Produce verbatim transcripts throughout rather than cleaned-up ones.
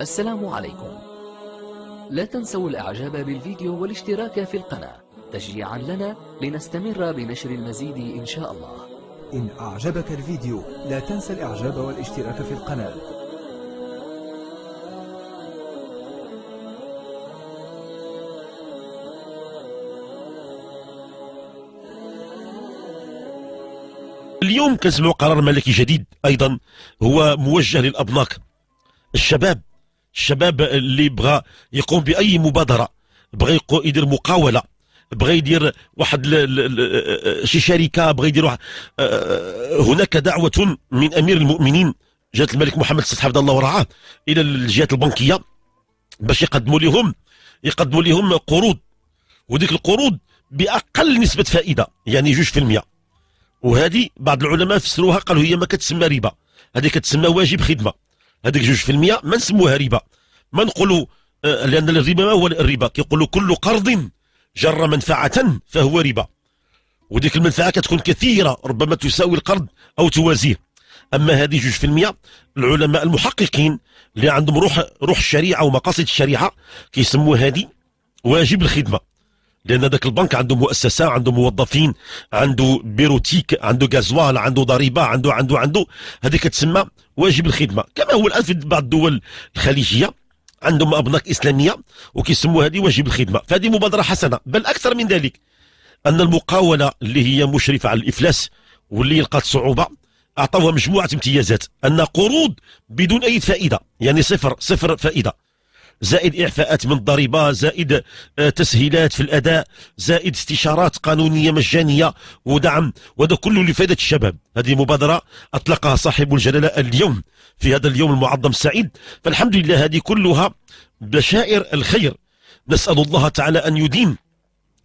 السلام عليكم. لا تنسوا الاعجاب بالفيديو والاشتراك في القناة تشجيعا لنا لنستمر بنشر المزيد ان شاء الله. إن أعجبك الفيديو لا تنسى الإعجاب والاشتراك في القناة. اليوم كنسمعوا قرار ملكي جديد أيضا هو موجه للأبناك، الشباب الشباب اللي بغى يقوم بأي مبادرة، بغى يدير مقاولة، بغى يدير واحد شي شركه، بغى يدير واحد. هناك دعوه من امير المؤمنين جلاله الملك محمد السادس حفظه الله ورعاه الى الجهات البنكيه باش يقدموا لهم يقدموا لهم قروض، وديك القروض باقل نسبه فائده يعني جوج في المية، وهذه بعض العلماء فسروها قالوا هي ما كتسمى ربا، هذه كتسمى واجب خدمه. هذيك جوج في المية ما نسموها ربا، ما نقولوا لان الربا ما هو الربا، كيقولوا كل قرض جر منفعة فهو ربا، وديك المنفعة كتكون كثيرة ربما تساوي القرض أو توازيه. أما هذه جوج في المية العلماء المحققين اللي عندهم روح روح الشريعة ومقاصد الشريعة كيسموا هذه واجب الخدمة، لأن ذاك البنك عنده مؤسسة، عنده موظفين، عنده بيروتيك، عنده غازوال، عنده ضريبة، عنده عنده عنده هذه كتسمى واجب الخدمة. كما هو الآن في بعض الدول الخليجية عندهم أبناك إسلامية وكيسموا هذه واجب الخدمة، فهذه مبادرة حسنة. بل أكثر من ذلك، أن المقاولة اللي هي مشرفة على الإفلاس واللي لقات صعوبة أعطوها مجموعة امتيازات، أن قروض بدون أي فائدة يعني صفر صفر فائدة، زائد إعفاءات من الضريبة، زائد تسهيلات في الأداء، زائد استشارات قانونية مجانية ودعم، وهذا كله لفائدة الشباب. هذه مبادرة أطلقها صاحب الجلالة اليوم في هذا اليوم المعظم السعيد، فالحمد لله هذه كلها بشائر الخير. نسأل الله تعالى أن يديم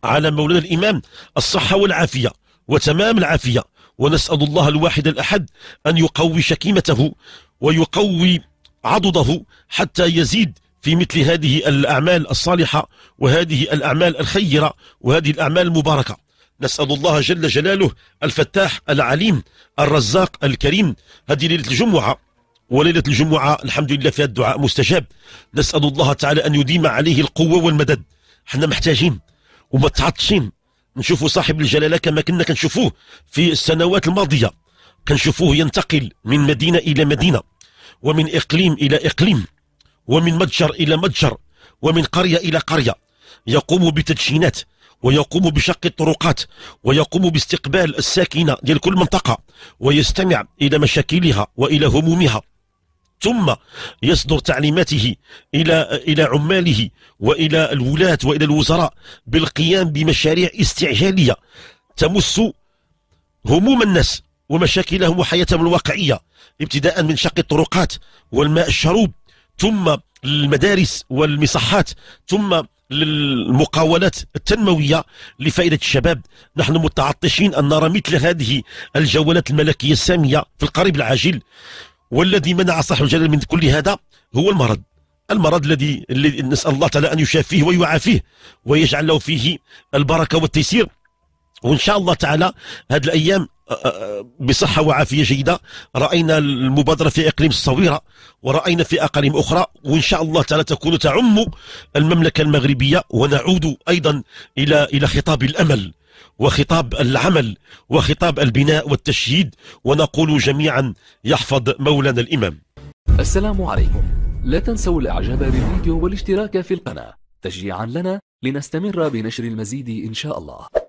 على مولانا الإمام الصحة والعافية وتمام العافية، ونسأل الله الواحد الأحد أن يقوي شكيمته ويقوي عضده حتى يزيد في مثل هذه الأعمال الصالحة وهذه الأعمال الخيرة وهذه الأعمال المباركة. نسأل الله جل جلاله الفتاح العليم الرزاق الكريم. هذه ليلة الجمعة، وليلة الجمعة الحمد لله فيها الدعاء مستجاب. نسأل الله تعالى أن يديم عليه القوة والمدد، حنا محتاجين وما تعطشين. نشوفوا صاحب الجلالة كما كنا كنشوفوه في السنوات الماضية، كنشوفوه ينتقل من مدينة إلى مدينة، ومن إقليم إلى إقليم، ومن متجر إلى متجر، ومن قرية إلى قرية، يقوم بتدشينات ويقوم بشق الطرقات ويقوم باستقبال الساكنة ديال كل منطقة ويستمع إلى مشاكلها وإلى همومها، ثم يصدر تعليماته إلى إلى عماله وإلى الولاة وإلى الوزراء بالقيام بمشاريع استعجالية تمس هموم الناس ومشاكلهم وحياتهم الواقعية، ابتداء من شق الطرقات والماء الشروب، ثم المدارس والمصحات، ثم المقاولات التنموية لفائدة الشباب. نحن متعطشين أن نرى مثل هذه الجولات الملكية السامية في القريب العاجل، والذي منع صاحب الجلال من كل هذا هو المرض، المرض الذي نسأل الله تعالى أن يشافيه ويعافيه ويجعل له فيه البركة والتيسير. وإن شاء الله تعالى هذه الأيام بصحة وعافية جيدة. رأينا المبادرة في إقليم الصويرة ورأينا في أقاليم أخرى، وإن شاء الله تعالى تكون تعم المملكة المغربية. ونعود أيضا إلى إلى خطاب الأمل وخطاب العمل وخطاب البناء والتشييد، ونقول جميعا يحفظ مولانا الإمام. السلام عليكم. لا تنسوا الإعجاب بالفيديو والاشتراك في القناة تشجيعا لنا لنستمر بنشر المزيد إن شاء الله.